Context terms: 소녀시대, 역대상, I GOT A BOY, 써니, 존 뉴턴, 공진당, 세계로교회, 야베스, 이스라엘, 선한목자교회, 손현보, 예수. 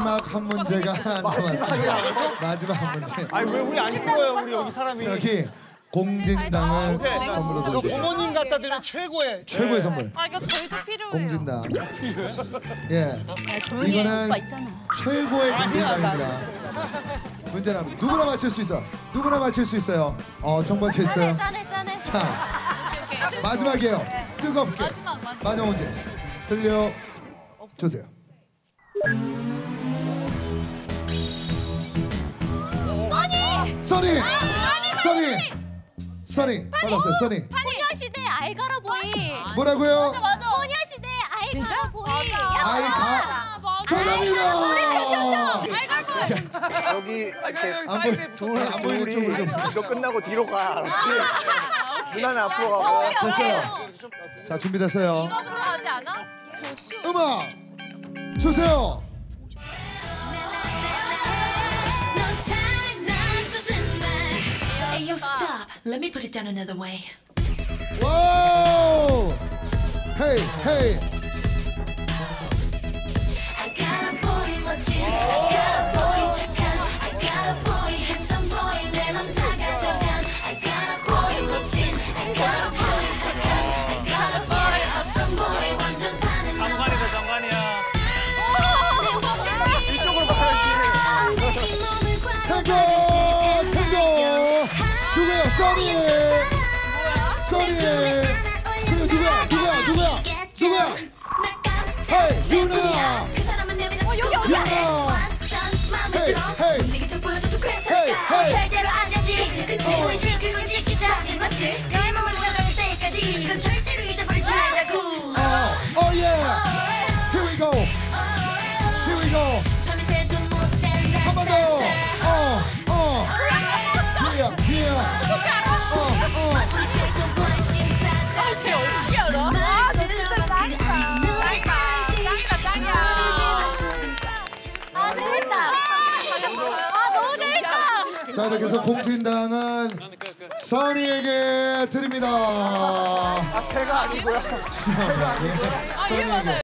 마지막 한 문제가 마지막이라서 마지막 문제. 아니 왜 우리 안 입고요? 우리 여기 사람이. 저기 공진당을 선물로 드립니다. 부모님 갖다 드리는 최고의 선물. 아 이거 저희도 필요해요. 공진당. 필요해? 예. 이거는 최고의 공진당입니다. 문제는 누구나 맞힐 수 있어. 누구나 맞힐 수 있어요. 정받쳐 있어요. 짠해. 자 마지막이에요. 뜨겁게. 마지막 문제. 들려 주세요. 써니 받았어요. 써니 소녀시대 알가라 보이. 뭐라고요? 맞아. 소녀시대 알가라 보이. 알가. 정답입니다. 알가라 보이. 여기 이렇게 둘안 보이는 쪽으로 좀. 이거 끝나고 뒤로 가. 누나는 앞으로 가. 됐어요. 자 준비됐어요. 이거부터 하지 않아? 음악 주세요. Yo, stop. Let me put it down another way. Whoa! Hey. I got a boy, my G. I got a boy, 착한. I got a boy, handsome boy. 내 맘 다 가져간. I got a boy, my G. I got a boy, 착한. I got a boy, awesome boy. 완전 반응. 장관이다, 장관이야. 이쪽으로 가야지. 탱고. 누구야? 써니! 써니! 그래 누구야? 헤이! 유나! 유나! 헤이! Oh yeah! Here we go! 한 번 더! 자 이렇게 해서 공진당은 써니에게 드립니다. 아 제가 아니고요. 죄송합니다.